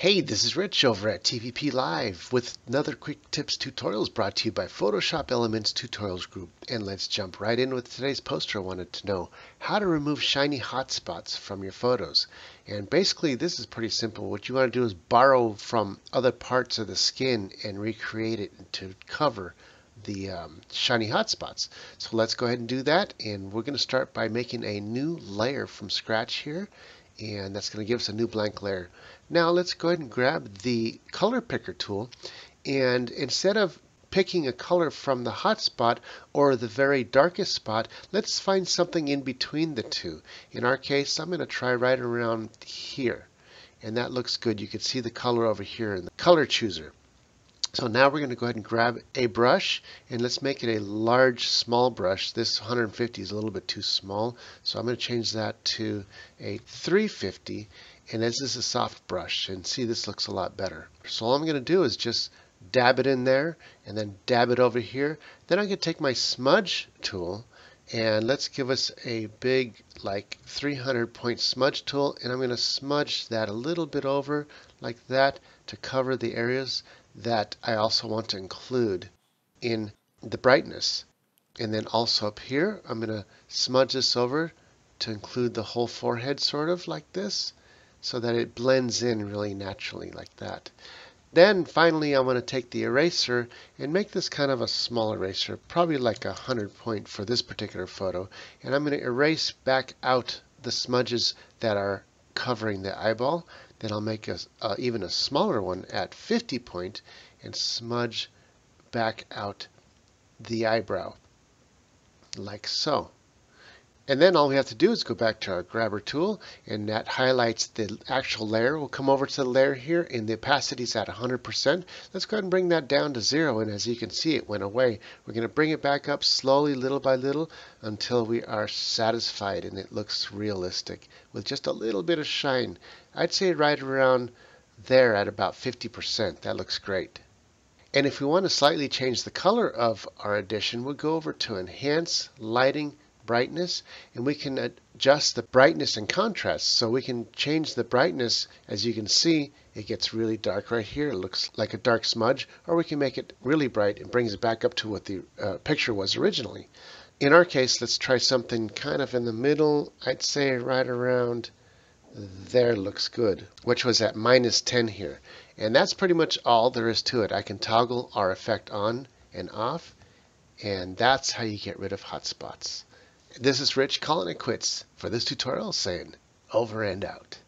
Hey, this is Rich over at TVP Live with another Quick Tips Tutorials brought to you by Photoshop Elements Tutorials Group. And let's jump right in with today's poster. I wanted to know how to remove shiny hotspots from your photos. And basically this is pretty simple. What you want to do is borrow from other parts of the skin and recreate it to cover the shiny hotspots. So let's go ahead and do that. And we're going to start by making a new layer from scratch here. And that's going to give us a new blank layer. Now let's go ahead and grab the color picker tool. And instead of picking a color from the hot spot or the very darkest spot, let's find something in between the two. In our case, I'm going to try right around here. And that looks good. You can see the color over here in the color chooser. So now we're going to go ahead and grab a brush, and let's make it a large, small brush. This 150 is a little bit too small, so I'm going to change that to a 350, and this is a soft brush, and see, this looks a lot better. So all I'm going to do is just dab it in there, and then dab it over here. Then I'm going to take my smudge tool, and let's give us a big, like 300-point smudge tool, and I'm going to smudge that a little bit over like that to cover the areas that I also want to include in the brightness. And then also up here, I'm going to smudge this over to include the whole forehead, sort of like this, so that it blends in really naturally like that. Then finally, I want to take the eraser and make this kind of a small eraser, probably like 100-point for this particular photo. And I'm going to erase back out the smudges that are covering the eyeball. Then I'll make even a smaller one at 50-point and smudge back out the eyebrow, like so. And then all we have to do is go back to our grabber tool, and that highlights the actual layer. We'll come over to the layer here, and the opacity is at 100%. Let's go ahead and bring that down to 0, and as you can see, it went away. We're going to bring it back up slowly, little by little, until we are satisfied and it looks realistic with just a little bit of shine. I'd say right around there at about 50%. That looks great. And if we want to slightly change the color of our addition, we'll go over to Enhance, Lighting, Brightness, and we can adjust the brightness and contrast. So we can change the brightness. As you can see, it gets really dark right here. It looks like a dark smudge, or we can make it really bright and brings it back up to what the picture was originally. In our case, let's try something kind of in the middle. I'd say right around there looks good, which was at -10 here. And that's pretty much all there is to it. I can toggle our effect on and off, and that's how you get rid of hotspots. This is Rich calling it quits for this tutorial, saying over and out.